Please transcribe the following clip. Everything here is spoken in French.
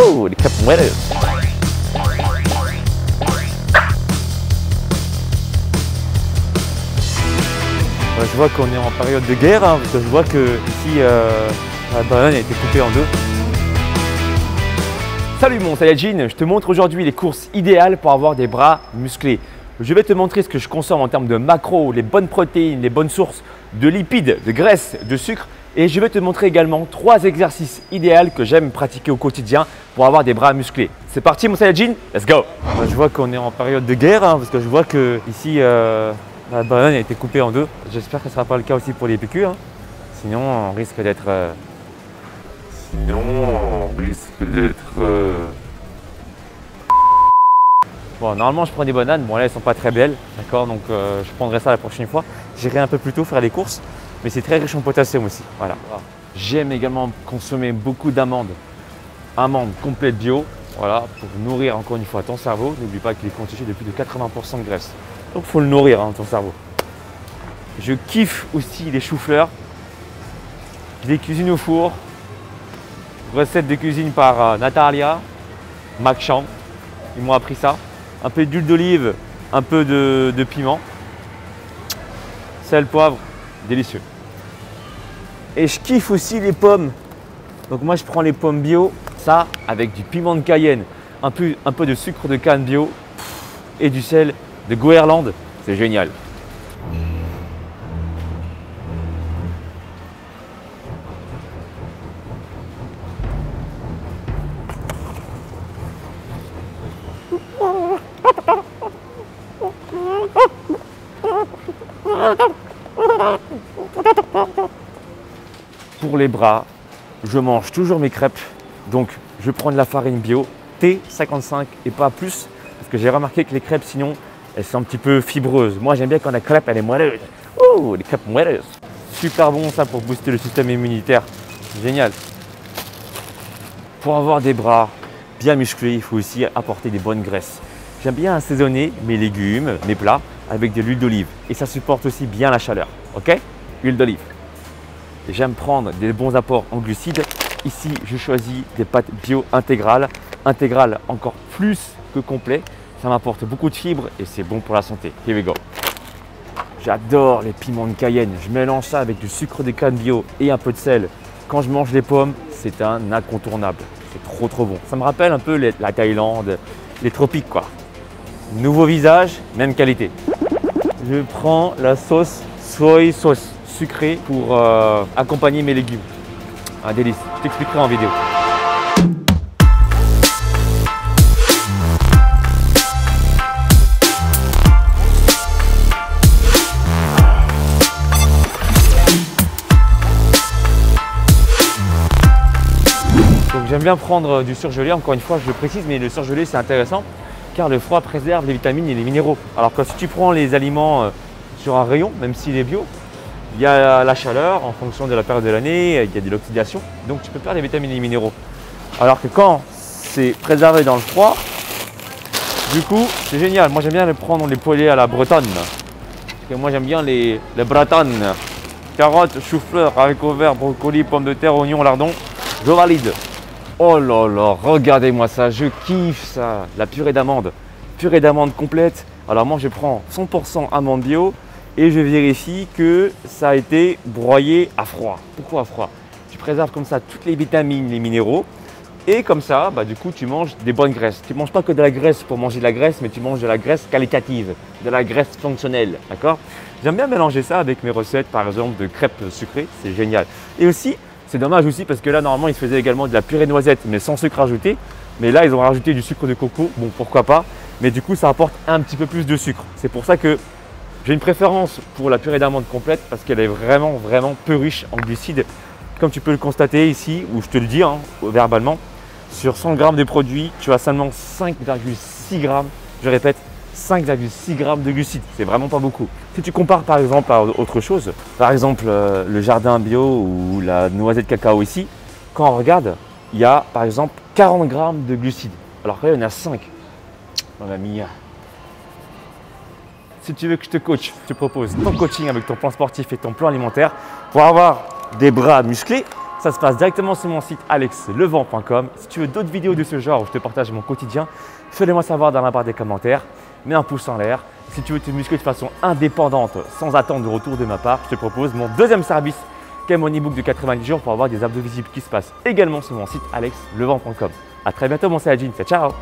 Ooh, he kept winning. Je vois qu'on est en période de guerre, hein, parce que je vois que ici la banane a été coupée en deux. Salut mon Saiyajin, je te montre aujourd'hui les courses idéales pour avoir des bras musclés. Je vais te montrer ce que je consomme en termes de macros, les bonnes protéines, les bonnes sources de lipides, de graisses, de sucre. Et je vais te montrer également trois exercices idéaux que j'aime pratiquer au quotidien pour avoir des bras musclés. C'est parti mon Saiyajin, let's go. Je vois qu'on est en période de guerre, hein, parce que je vois que ici la banane a été coupée en deux. J'espère que ce ne sera pas le cas aussi pour les PQ. Hein. Sinon, on risque d'être... Bon, normalement, je prends des bananes. Bon, là, elles ne sont pas très belles. D'accord, donc je prendrai ça la prochaine fois. J'irai un peu plus tôt faire des courses. Mais c'est très riche en potassium aussi. Voilà. J'aime également consommer beaucoup d'amandes. Amandes complètes bio. Voilà, pour nourrir encore une fois ton cerveau. N'oublie pas qu'il est constitué de plus de 80% de graisse. Donc, il faut le nourrir, hein, ton cerveau. Je kiffe aussi les choux-fleurs. Je les cuisine au four. Recette de cuisine par Natalia, Max Chan. Ils m'ont appris ça. Un peu d'huile d'olive, un peu de piment. Sel, poivre, délicieux. Et je kiffe aussi les pommes. Donc moi, je prends les pommes bio. Ça, avec du piment de Cayenne, un peu de sucre de canne bio et du sel de Goerland, c'est génial. Pour les bras, je mange toujours mes crêpes, donc je prends de la farine bio, T55 et pas plus, parce que j'ai remarqué que les crêpes sinon elles sont un petit peu fibreuses. Moi, j'aime bien quand la crêpe, elle est moelleuse. Oh, les crêpes moelleuses. Super bon ça pour booster le système immunitaire. Génial. Pour avoir des bras bien musclés, il faut aussi apporter des bonnes graisses. J'aime bien assaisonner mes légumes, mes plats, avec de l'huile d'olive. Et ça supporte aussi bien la chaleur. OK? Huile d'olive. J'aime prendre des bons apports en glucides. Ici, je choisis des pâtes bio intégrales. Intégrales encore plus que complet. Ça m'apporte beaucoup de fibres et c'est bon pour la santé. Here we go. J'adore les piments de Cayenne. Je mélange ça avec du sucre de canne bio et un peu de sel. Quand je mange les pommes, c'est un incontournable. C'est trop trop bon. Ça me rappelle un peu la Thaïlande, les tropiques quoi. Nouveau visage, même qualité. Je prends la sauce soy sauce sucrée pour accompagner mes légumes. Un délice. Je t'expliquerai en vidéo. J'aime bien prendre du surgelé, encore une fois je le précise, mais le surgelé c'est intéressant car le froid préserve les vitamines et les minéraux. Alors que si tu prends les aliments sur un rayon, même s'il est bio, il y a la chaleur en fonction de la période de l'année, il y a de l'oxydation, donc tu peux perdre les vitamines et les minéraux. Alors que quand c'est préservé dans le froid, du coup c'est génial. Moi j'aime bien les prendre, les poêler à la Bretagne. Parce que moi j'aime bien les Bretonnes. Carottes, choux-fleurs, haricots verts, brocolis, pommes de terre, oignons, lardons, je valide. Oh là là, regardez-moi ça, je kiffe ça. La purée d'amandes. Purée d'amandes complète. Alors moi, je prends 100% amandes bio et je vérifie que ça a été broyé à froid. Pourquoi à froid? Tu préserves comme ça toutes les vitamines, les minéraux. Et comme ça, bah, du coup, tu manges des bonnes graisses. Tu ne manges pas que de la graisse pour manger de la graisse, mais tu manges de la graisse qualitative, de la graisse fonctionnelle, d'accord? J'aime bien mélanger ça avec mes recettes, par exemple, de crêpes sucrées. C'est génial. Et aussi, c'est dommage aussi parce que là, normalement, ils faisaient également de la purée noisette, mais sans sucre ajouté. Mais là, ils ont rajouté du sucre de coco. Bon, pourquoi pas. Mais du coup, ça apporte un petit peu plus de sucre. C'est pour ça que j'ai une préférence pour la purée d'amande complète parce qu'elle est vraiment, vraiment peu riche en glucides. Comme tu peux le constater ici, ou je te le dis hein, verbalement, sur 100 grammes de produits, tu as seulement 5,6 grammes. Je répète, 5,6 grammes de glucides. C'est vraiment pas beaucoup. Si tu compares par exemple à autre chose, par exemple le jardin bio ou la noisette cacao ici, quand on regarde, il y a par exemple 40 grammes de glucides. Alors que là, il y en a 5. Mon ami, si tu veux que je te coach, je te propose ton coaching avec ton plan sportif et ton plan alimentaire pour avoir des bras musclés. Ça se passe directement sur mon site alexlevent.com. Si tu veux d'autres vidéos de ce genre où je te partage mon quotidien, fais-le moi savoir dans la barre des commentaires. Mets un pouce en l'air. Si tu veux te muscler de façon indépendante sans attendre de retour de ma part, je te propose mon deuxième service qui est mon e-book de 90 jours pour avoir des abdos visibles qui se passe également sur mon site alexlevent.com. A très bientôt mon Saiyajin, ciao.